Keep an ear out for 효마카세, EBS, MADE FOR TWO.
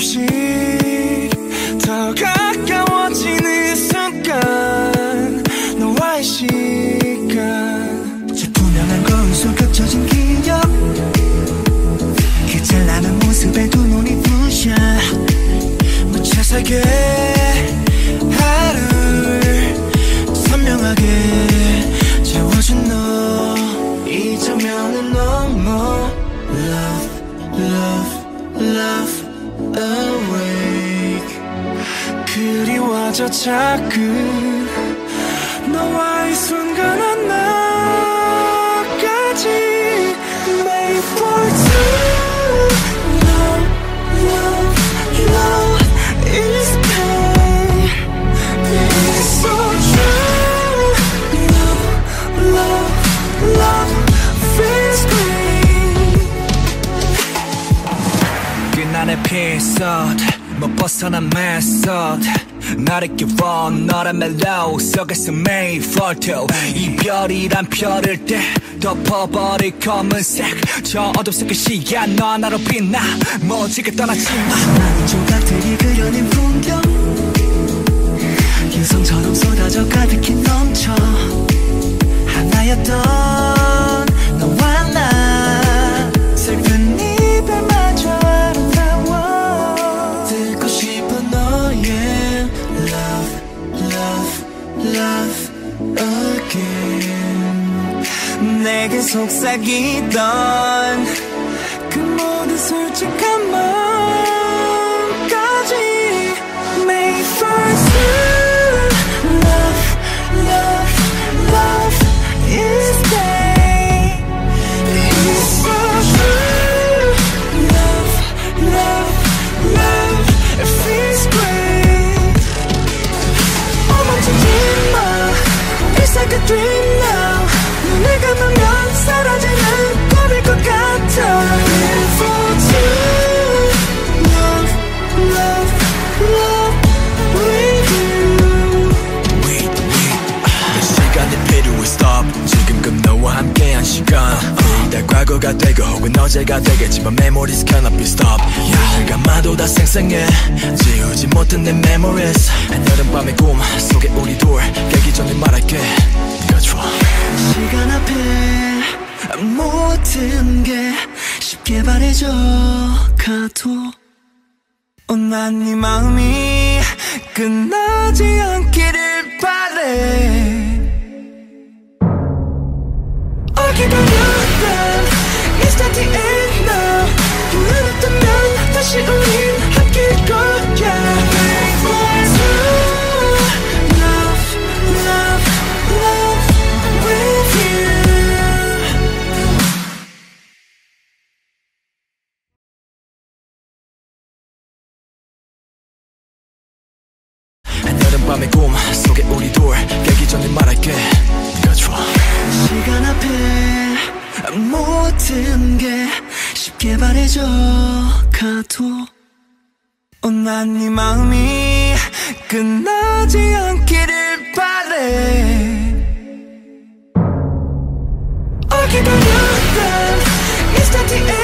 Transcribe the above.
조금씩 더 가까워지는 순간 너와의 시간 불분명한 거울 속 겹쳐진 기억 그 찬란한 모습에 두 눈이 부셔 묻혀 살게 하루를 선명하게 채워준 너 잊으면은 너무 Love, love Love awake 그리워져 자꾸 너와의 순간 하나까지 Made for two Love, love, love is pain It's so true Love, love, love feels great 나의 필석 못 벗어난 메석 나를 깨워 너란 멜로우 속에서 made for two 이별이란 펴를 때 덮어버릴 검은색 저 어둠 속의 시야 너 하나로 빛나 멋지게 떠나지마 한 조각들이 그려낸 풍경 인성처럼 쏟아져 가득히 넘쳐 하나였던 너와 나 슬픈 입에 맞춰 Love again 내게 속삭이던 그 모든 솔직한 마음까지 Made for two Love, love, love is pain It's so true Love, love, love It feels great 어머지지 It's like a dream now 눈을 감으면 사라지는 꿈일 것 같아 Made for two Love, love, love with you 몇 시간이 필요해 stop 지금껏 너와 함께한 시간 내 과거가 되고 혹은 어제가 되겠지만 memories cannot be stopped 눈을 감아도 다 생생해 지우지 못한 내 memories 한여름밤의 꿈 속에 우리 둘 깨기 전에 말할게 네가 좋아 시간 앞에 모든 게 쉽게 바래져 가도 난 네 마음이 끝나지 않기를 바래 It's not the end now 불안 없다면 다시 우린 함께일 거야 Made for two Love, love, love with you 한여름밤의 꿈 속에 우리 둘 깨기 전에 말할게 네가 좋아 시간 앞에 모든 게 쉽게 바래져 가도 난 네 마음이 끝나지 않기를 바래 I keep on running It's not the end